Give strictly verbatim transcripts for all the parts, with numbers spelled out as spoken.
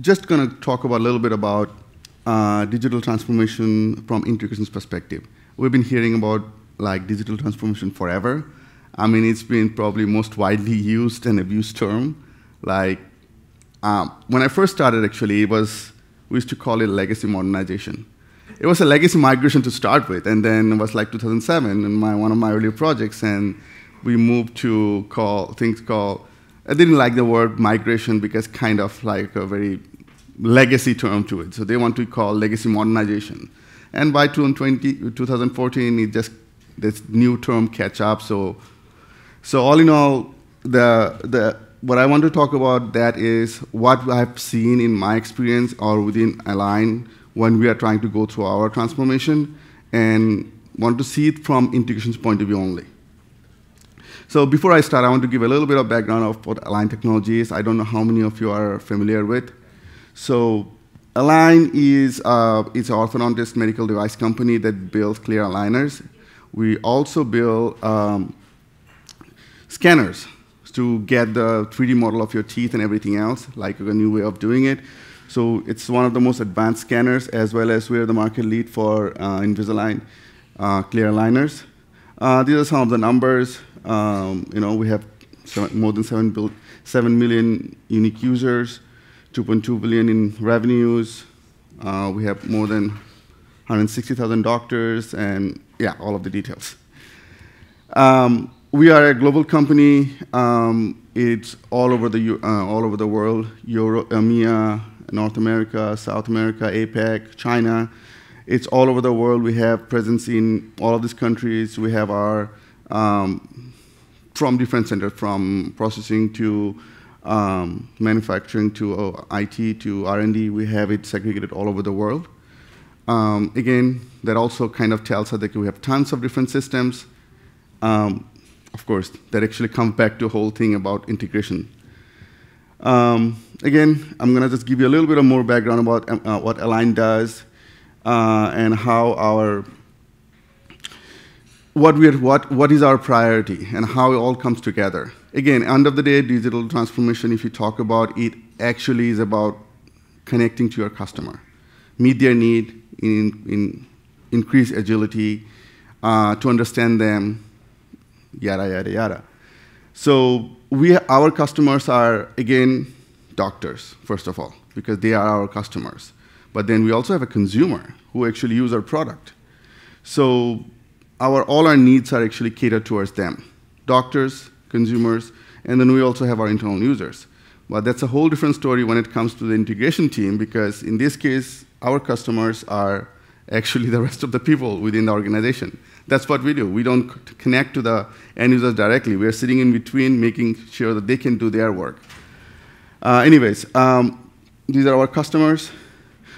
just going to talk about a little bit about uh, digital transformation from integrations perspective. We've been hearing about like digital transformation forever. I mean, it's been probably most widely used and abused term. Like um, when I first started, actually, it was we used to call it legacy modernization. It was a legacy migration to start with, and then it was like two thousand seven in my one of my earlier projects, and we moved to call things called. I didn't like the word migration because kind of like a very legacy term to it. So they want to call legacy modernization. And by two thousand fourteen, it just this new term catch up. So, so all in all, the the what I want to talk about that is what I've seen in my experience or within Align when we are trying to go through our transformation, and want to see it from integrations point of view only. So before I start, I want to give a little bit of background of what Align technology is. I don't know how many of you are familiar with. So Align is uh, it's an orthodontist medical device company that builds clear aligners. We also build um, scanners to get the three D model of your teeth and everything else, like a new way of doing it. So it's one of the most advanced scanners, as well as we're the market lead for uh, Invisalign uh, clear aligners. Uh, these are some of the numbers. Um, you know, we have seven, more than seven, build, seven million unique users, two point two billion in revenues. Uh, we have more than one hundred sixty thousand doctors, and yeah, all of the details. Um, we are a global company. Um, it's all over the uh, all over the world: Europe, E M E A, North America, South America, APAC, China. It's all over the world. We have presence in all of these countries. We have our um, from different centers, from processing to um, manufacturing to uh, I T to R and D. We have it segregated all over the world. Um, again, that also kind of tells us that we have tons of different systems. Um, of course, that actually comes back to the whole thing about integration. Um, again, I'm going to just give you a little bit of more background about uh, what Align does uh, and how our what we are, what what is our priority and how it all comes together. Again, end of the day, digital transformation. If you talk about it, actually is about connecting to your customer, meet their need in in increase agility, uh, to understand them, yada yada yada. So we our customers are again doctors first of all, because they are our customers. But then we also have a consumer who actually use our product. So our all our needs are actually catered towards them, doctors, consumers, and then we also have our internal users. But that's a whole different story when it comes to the integration team, because in this case, our customers are actually the rest of the people within the organization. That's what we do. We don't connect to the end users directly. We are sitting in between, making sure that they can do their work. Uh, anyways, um, these are our customers.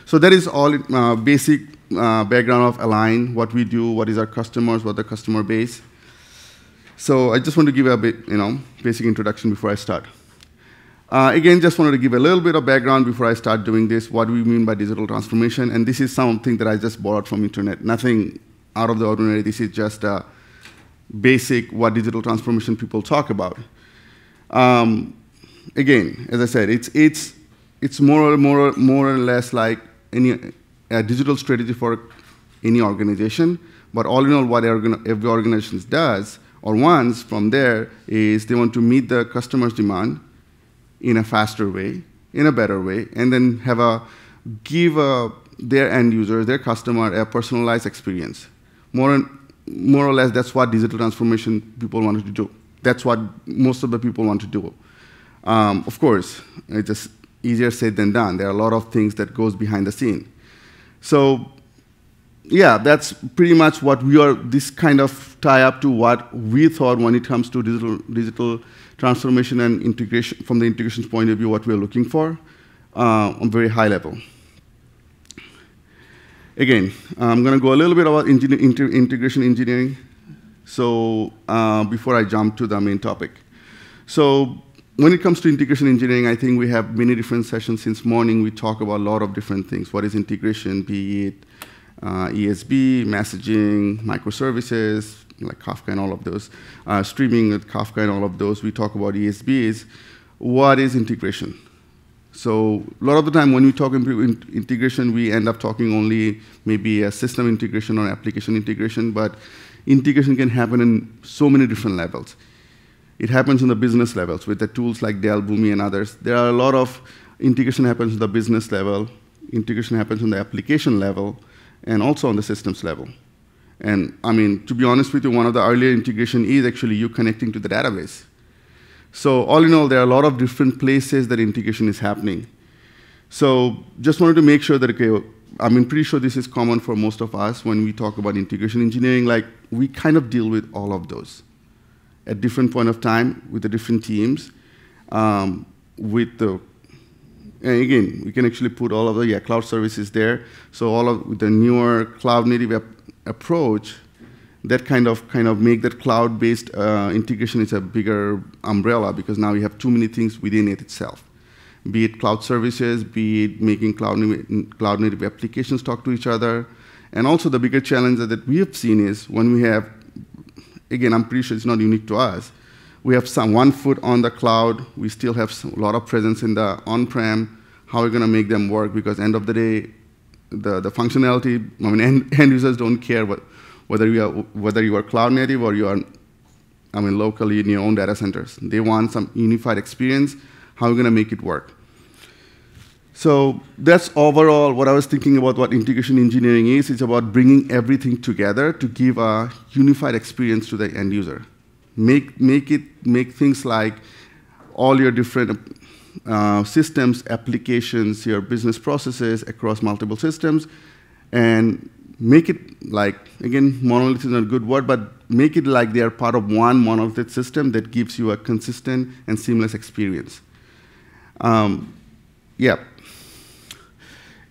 So that is all uh, basic uh, background of Align, what we do, what is our customers, what the customer base. So I just want to give a bit, you know, basic introduction before I start. Uh, again, just wanted to give a little bit of background before I start doing this, what do we mean by digital transformation, and this is something that I just borrowed from internet, nothing out of the ordinary. This is just a basic what digital transformation people talk about. Um, again, as I said, it's, it's, it's more, or more, more or less like any, a digital strategy for any organization, but all in all, what every organization does or wants from there is they want to meet the customer's demand in a faster way, in a better way, and then have a, give a, their end user, their customer, a personalized experience. More, and, more or less, that's what digital transformation people wanted to do. That's what most of the people want to do. Um, of course, it's just easier said than done. There are a lot of things that goes behind the scene. So, yeah, that's pretty much what we are, this kind of tie up to what we thought when it comes to digital, digital transformation and integration, from the integration's point of view, what we're looking for uh, on very high level. Again, I'm going to go a little bit about engin inter integration engineering, so uh, before I jump to the main topic. So when it comes to integration engineering, I think we have many different sessions since morning. We talk about a lot of different things. What is integration, be it Uh, E S B, messaging, microservices, like Kafka and all of those, uh, streaming with Kafka and all of those. We talk about E S Bs. What is integration? So a lot of the time when we talk integration, we end up talking only maybe a system integration or application integration, but integration can happen in so many different levels. It happens on the business levels with the tools like Dell, Boomi, and others. There are a lot of integration happens on the business level, integration happens on the application level, and also on the systems level. And I mean, to be honest with you, one of the earlier integration is actually you connecting to the database. So all in all, there are a lot of different places that integration is happening. So just wanted to make sure that, okay, I'm pretty sure this is common for most of us when we talk about integration engineering, like we kind of deal with all of those at different point of time with the different teams. Um, with the, and again, we can actually put all of the yeah, cloud services there. So all of the newer cloud native app approach that kind of kind of make that cloud-based uh, integration is a bigger umbrella, because now you have too many things within it itself, be it cloud services, be it making cloud cloud native applications talk to each other. And also the bigger challenge that we have seen is when we have, again, I'm pretty sure it's not unique to us, we have some one foot on the cloud, we still have some, a lot of presence in the on-prem. How are we going to make them work? Because end of the day, the, the functionality, I mean, end, end users don't care what, whether you are whether you are cloud native or you are, I mean, locally in your own data centers. They want some unified experience. How are we going to make it work? So that's overall what I was thinking about what integration engineering is. It's about bringing everything together to give a unified experience to the end user. Make, make, it, make things like all your different uh, systems, applications, your business processes across multiple systems, and make it like, again, monolith is not a good word, but make it like they are part of one monolithic system that gives you a consistent and seamless experience. Um, yeah.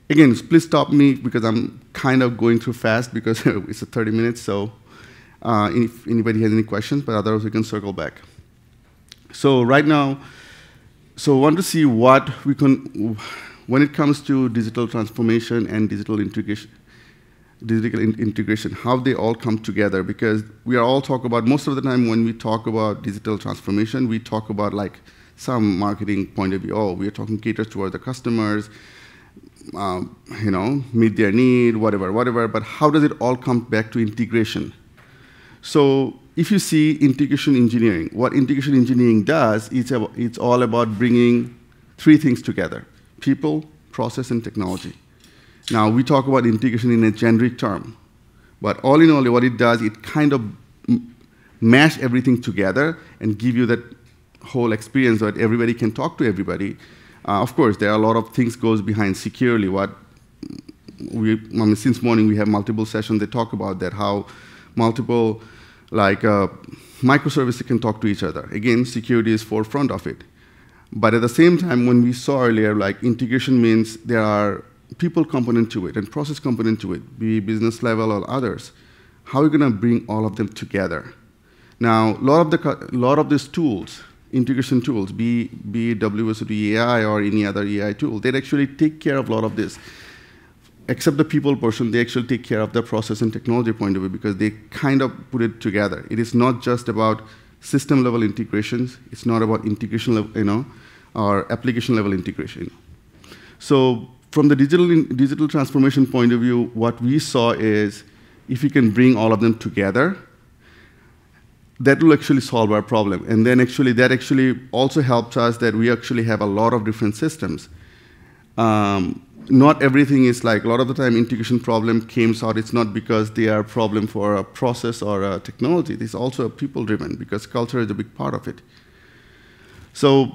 Again, please stop me because I'm kind of going too fast because it's a thirty minutes, so uh, if anybody has any questions, but otherwise we can circle back. So right now, so I want to see what we can, when it comes to digital transformation and digital integration, digital in integration, how they all come together, because we are all talk about, most of the time when we talk about digital transformation, we talk about like some marketing point of view, oh, we are talking cater toward the customers, um, you know, meet their need, whatever, whatever, but how does it all come back to integration? So if you see integration engineering, what integration engineering does, it's, a, it's all about bringing three things together, people, process, and technology. Now, we talk about integration in a generic term, but all in all, what it does, it kind of mash everything together and give you that whole experience that everybody can talk to everybody. Uh, of course, there are a lot of things goes behind securely. What we, I mean, since morning, we have multiple sessions that talk about that, how multiple like uh, microservices can talk to each other. Again, security is forefront of it. But at the same time, when we saw earlier, like integration means there are people component to it and process component to it, be business level or others. How are we going to bring all of them together? Now, a lot of the lot of these tools, integration tools, be be W S O T E I or any other E I tool, they actually take care of a lot of this. Except the people portion, they actually take care of the process and technology point of view because they kind of put it together. It is not just about system level integrations. It's not about integration level, you know, or application level integration. So from the digital, in, digital transformation point of view, what we saw is if you can bring all of them together, that will actually solve our problem. And then actually, that actually also helps us that we actually have a lot of different systems. Um, not everything is like, a lot of the time integration problem came out, it's not because they are a problem for a process or a technology. It's also people driven because culture is a big part of it. So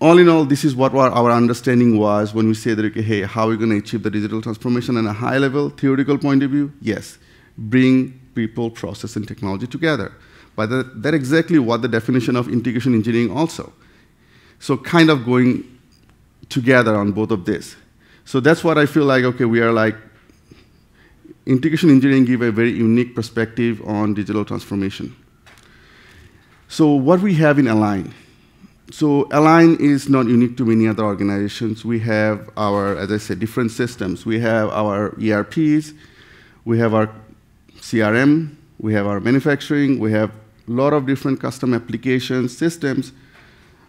all in all, this is what our understanding was when we say that, okay, hey, how are we going to achieve the digital transformation on a high level, theoretical point of view? Yes, bring people, process, and technology together. But that, that exactly what the definition of integration engineering also. So kind of going together on both of this. So that's what I feel like, okay, we are like, integration engineering give a very unique perspective on digital transformation. So what we have in Align. So Align is not unique to many other organizations. We have our, as I said, different systems. We have our E R Ps, we have our C R M, we have our manufacturing, we have a lot of different custom applications, systems,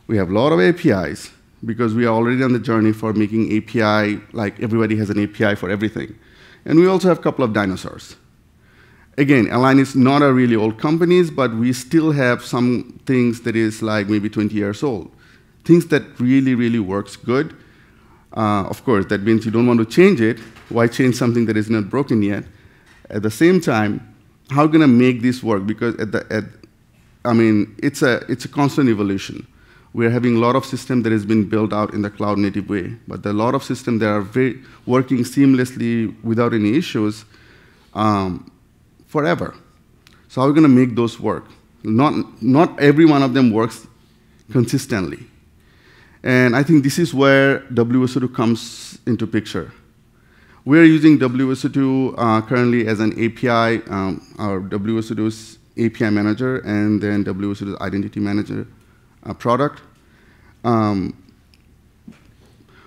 we have a lot of A P Is, because we are already on the journey for making A P I, like everybody has an A P I for everything. And we also have a couple of dinosaurs. Again, Align is not a really old company, but we still have some things that is like maybe twenty years old. Things that really, really works good. Uh, of course, that means you don't want to change it. Why change something that is not broken yet? At the same time, how can I make this work? Because at the, at, I mean, it's a, it's a constant evolution. We're having a lot of system that has been built out in the cloud-native way, but there are a lot of systems that are very, working seamlessly without any issues um, forever. So how are we going to make those work? Not, not every one of them works consistently. And I think this is where W S O two comes into picture. We're using W S O two uh, currently as an A P I, um, our W S O two's A P I manager, and then W S O two's identity manager uh, product. Um,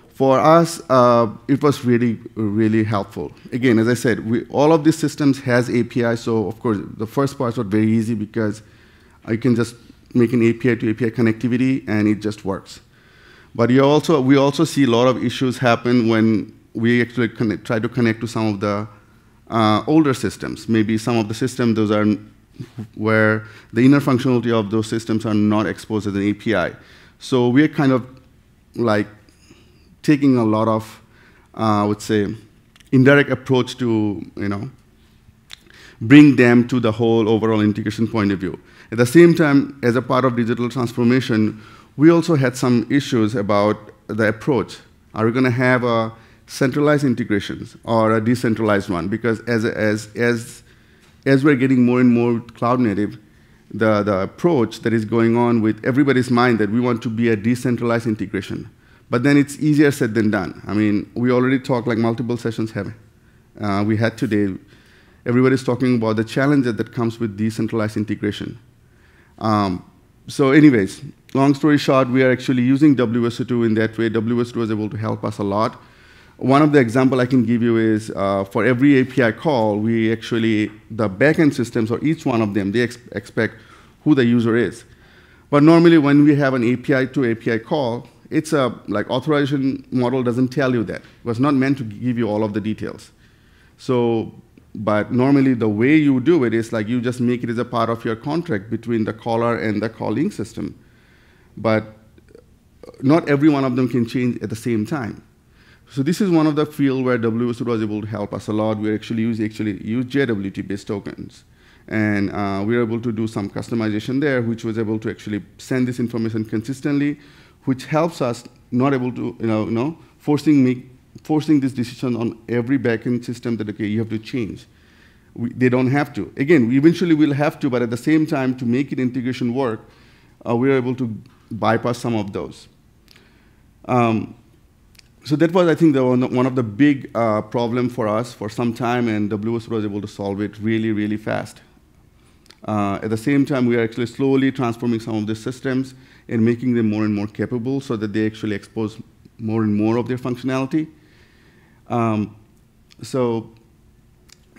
for us, uh, it was really, really helpful. Again, as I said, we, all of these systems has A P I, so of course, the first parts were very easy because I can just make an A P I to A P I connectivity, and it just works. But you also, we also see a lot of issues happen when we actually connect, try to connect to some of the uh, older systems. Maybe some of the systems, those are where the inner functionality of those systems are not exposed as an A P I. So we're kind of like taking a lot of, uh, I would say, indirect approach to, you know, bring them to the whole overall integration point of view. At the same time, as a part of digital transformation, we also had some issues about the approach. Are we going to have a centralized integrations or a decentralized one? Because as, as, as, as we're getting more and more cloud native, the, the approach that is going on with everybody's mind that we want to be a decentralized integration. But then it's easier said than done. I mean, we already talked like multiple sessions have, uh, we had today. Everybody's talking about the challenges that comes with decentralized integration. Um, So anyways, long story short, we are actually using W S O two in that way. W S O two was able to help us a lot. One of the examples I can give you is uh, for every A P I call, we actually, the backend systems or each one of them, they ex expect who the user is. But normally when we have an A P I to A P I call, it's a, like authorization model doesn't tell you that. It was not meant to give you all of the details. So, but normally the way you do it is like you just make it as a part of your contract between the caller and the calling system. But not every one of them can change at the same time. So this is one of the fields where W S O two was able to help us a lot. We actually use, actually use J W T-based tokens. And uh, we were able to do some customization there, which was able to actually send this information consistently, which helps us not able to, you know, you know forcing make forcing this decision on every backend system that, okay, you have to change. We, they don't have to. Again, we eventually will have to, but at the same time, to make it integration work, uh, we are able to bypass some of those. Um, so that was, I think, the one, one of the big uh, problem for us for some time, and W S O two was able to solve it really, really fast. Uh, at the same time, we are actually slowly transforming some of the systems and making them more and more capable so that they actually expose more and more of their functionality. Um, so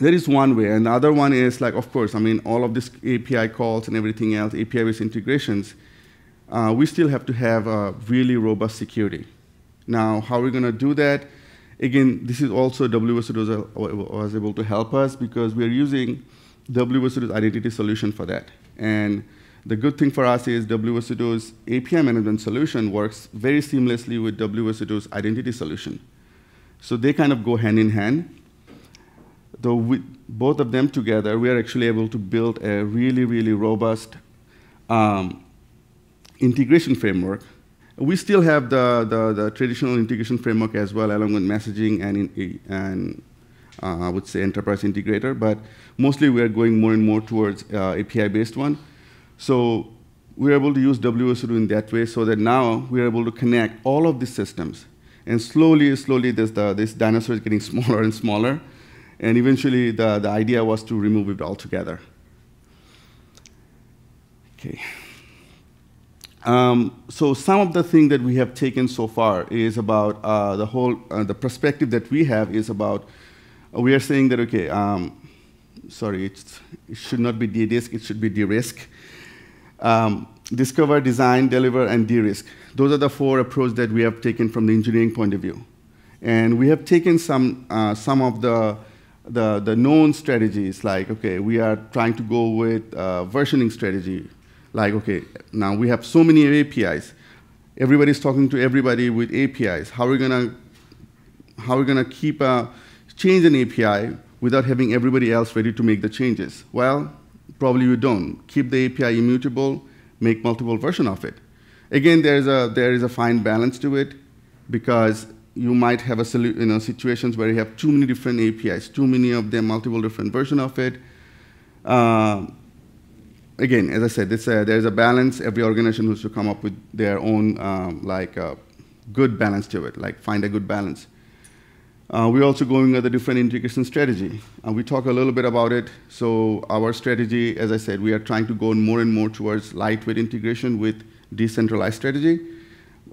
that is one way. And the other one is like, of course, I mean, all of these A P I calls and everything else, A P I-based integrations, uh, we still have to have a really robust security. Now, how are we going to do that? Again, this is also W S O two was able to help us because we're using W S O two's identity solution for that. And the good thing for us is W S O two's A P I management solution works very seamlessly with W S O two's identity solution. So they kind of go hand in hand. Though with both of them together, we are actually able to build a really, really robust um, integration framework. We still have the, the, the traditional integration framework as well, along with messaging and, in, and uh, I would say enterprise integrator, but mostly we are going more and more towards uh, A P I-based one. So we are able to use W S O two in that way so that now we are able to connect all of these systems. And slowly, slowly, this, the, this dinosaur is getting smaller and smaller. And eventually, the, the idea was to remove it altogether. Okay. Um, so some of the things that we have taken so far is about uh, the whole, uh, the perspective that we have is about, uh, we are saying that, okay, um, sorry, it's, it should not be de-risk, it should be de-risk. Um, discover, design, deliver, and de-risk. those are the four approaches that we have taken from the engineering point of view. And we have taken some, uh, some of the, the, the known strategies, like, okay, we are trying to go with uh, versioning strategy. Like, okay, now we have so many A P Is. Everybody's talking to everybody with A P Is. How are we gonna, how are we gonna keep a, change an A P I without having everybody else ready to make the changes? Well, probably you don't. Keep the A P I immutable, make multiple versions of it. Again, there is a, there is a fine balance to it, because you might have a you know, situations where you have too many different A P Is, too many of them, multiple different versions of it. Uh, again, as I said, it's a, there's a balance. Every organization has to come up with their own um, like uh, good balance to it, like find a good balance. Uh, we're also going at the different integration strategy. Uh, we talk a little bit about it. So our strategy, as I said, we are trying to go more and more towards lightweight integration with decentralized strategy.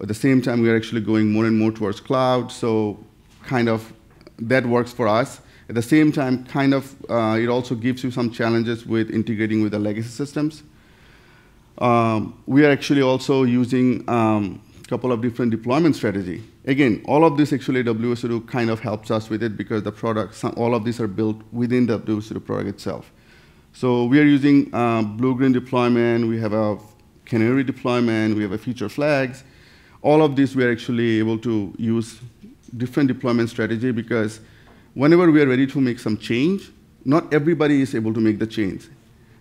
At the same time, we are actually going more and more towards cloud. So kind of that works for us. At the same time, kind of uh, it also gives you some challenges with integrating with the legacy systems. Um, we are actually also using um, couple of different deployment strategy. Again, all of this actually W S O two kind of helps us with it, because the product, some, all of these are built within the W S O two product itself. So we are using uh, blue-green deployment, we have a canary deployment, we have a feature flags. All of this we are actually able to use different deployment strategy, because whenever we are ready to make some change, not everybody is able to make the change.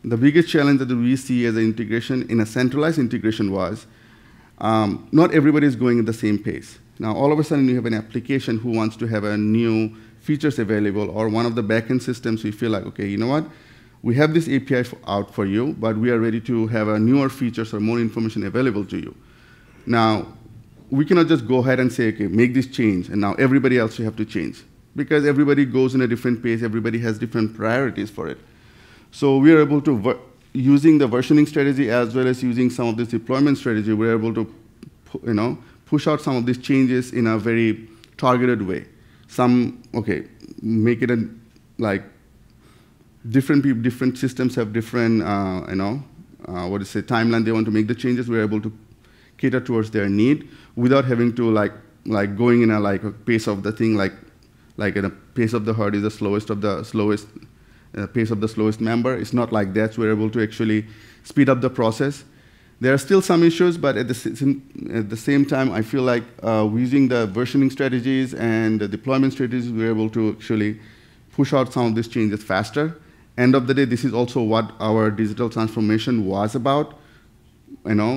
The biggest challenge that we see as an integration, in a centralized integration, was Um, not everybody is going at the same pace. Now, all of a sudden, you have an application who wants to have a new features available, or one of the backend systems we feel like, okay, you know what? We have this A P I for, out for you, but we are ready to have a newer features or more information available to you. Now, we cannot just go ahead and say, okay, make this change, and now everybody else you have to change, because everybody goes in a different pace, everybody has different priorities for it. So we are able to work using the versioning strategy as well as using some of this deployment strategy, we're able to you know, push out some of these changes in a very targeted way. Some, okay, make it a, like, different people, different systems have different, uh, you know, uh, what is it, timeline they want to make the changes. We're able to cater towards their need without having to, like, like going in a, like, a pace of the thing, like, like in a pace of the herd is the slowest of the slowest, Uh, pace of the slowest member. It's not like that. We're able to actually speed up the process. There are still some issues, but at the, at the same time, I feel like uh, using the versioning strategies and the deployment strategies, we're able to actually push out some of these changes faster. End of the day, this is also what our digital transformation was about. You know,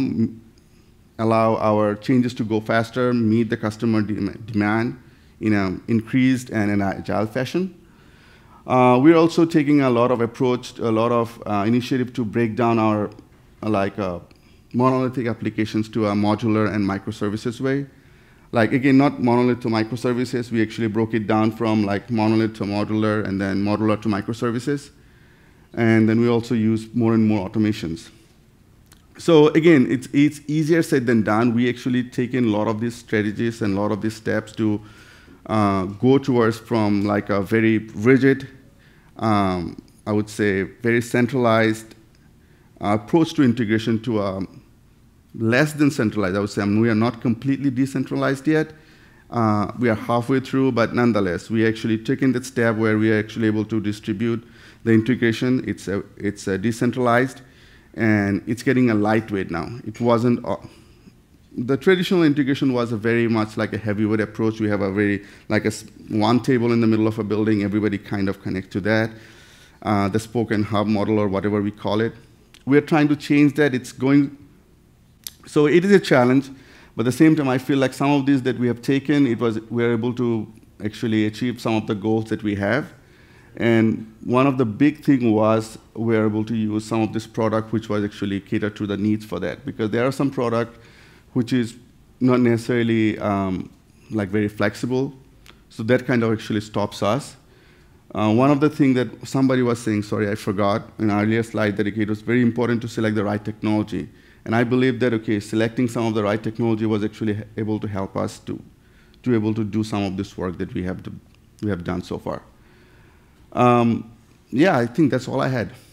allow our changes to go faster, meet the customer de demand in an increased and an agile fashion. Uh, we're also taking a lot of approach, a lot of uh, initiative to break down our uh, like uh, monolithic applications to a modular and microservices way. Like, again, not monolith to microservices. We actually broke it down from like monolith to modular, and then modular to microservices. And then we also use more and more automations. So again, it's, it's easier said than done. We actually take in a lot of these strategies and a lot of these steps to uh, go towards from like a very rigid, Um, I would say, very centralized uh, approach to integration to um, less than centralized. I would say, I mean, we are not completely decentralized yet. Uh, we are halfway through, but nonetheless, we actually taken that step where we are actually able to distribute the integration. It's a, it's a decentralized, and it's getting a lightweight now. It wasn't, uh, the traditional integration was a very much like a heavyweight approach. We have a very, like a, one table in the middle of a building, everybody kind of connects to that. Uh, the spoke and hub model or whatever we call it. We're trying to change that. It's going, so it is a challenge, but at the same time, I feel like some of these that we have taken, it was, we're able to actually achieve some of the goals that we have. And one of the big thing was we're able to use some of this product, which was actually catered to the needs for that, because there are some product which is not necessarily um, like very flexible. So that kind of actually stops us. Uh, one of the things that somebody was saying, sorry, I forgot, in an earlier slide, that it was very important to select the right technology. And I believe that, okay, selecting some of the right technology was actually able to help us to, to able to do some of this work that we have, to, we have done so far. Um, yeah, I think that's all I had.